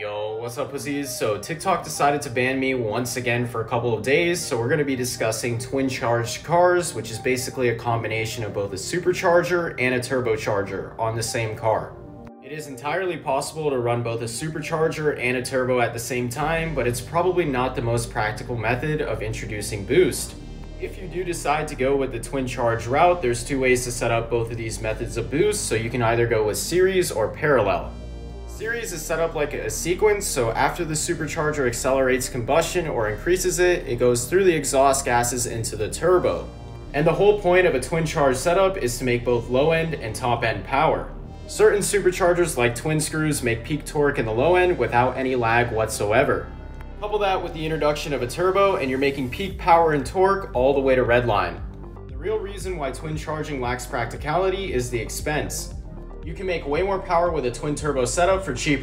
Yo, what's up pussies? So TikTok decided to ban me once again for a couple of days, so we're going to be discussing twin charged cars, which is basically a combination of both a supercharger and a turbocharger on the same car. It is entirely possible to run both a supercharger and a turbo at the same time, but it's probably not the most practical method of introducing boost. If you do decide to go with the twin charge route, there's two ways to set up both of these methods of boost, so you can either go with series or parallel. Series is set up like a sequence, so after the supercharger accelerates combustion or increases it, it goes through the exhaust gases into the turbo. And the whole point of a twin charge setup is to make both low end and top end power. Certain superchargers like twin screws make peak torque in the low end without any lag whatsoever. Couple that with the introduction of a turbo and you're making peak power and torque all the way to redline. The real reason why twin charging lacks practicality is the expense. You can make way more power with a twin turbo setup for cheaper.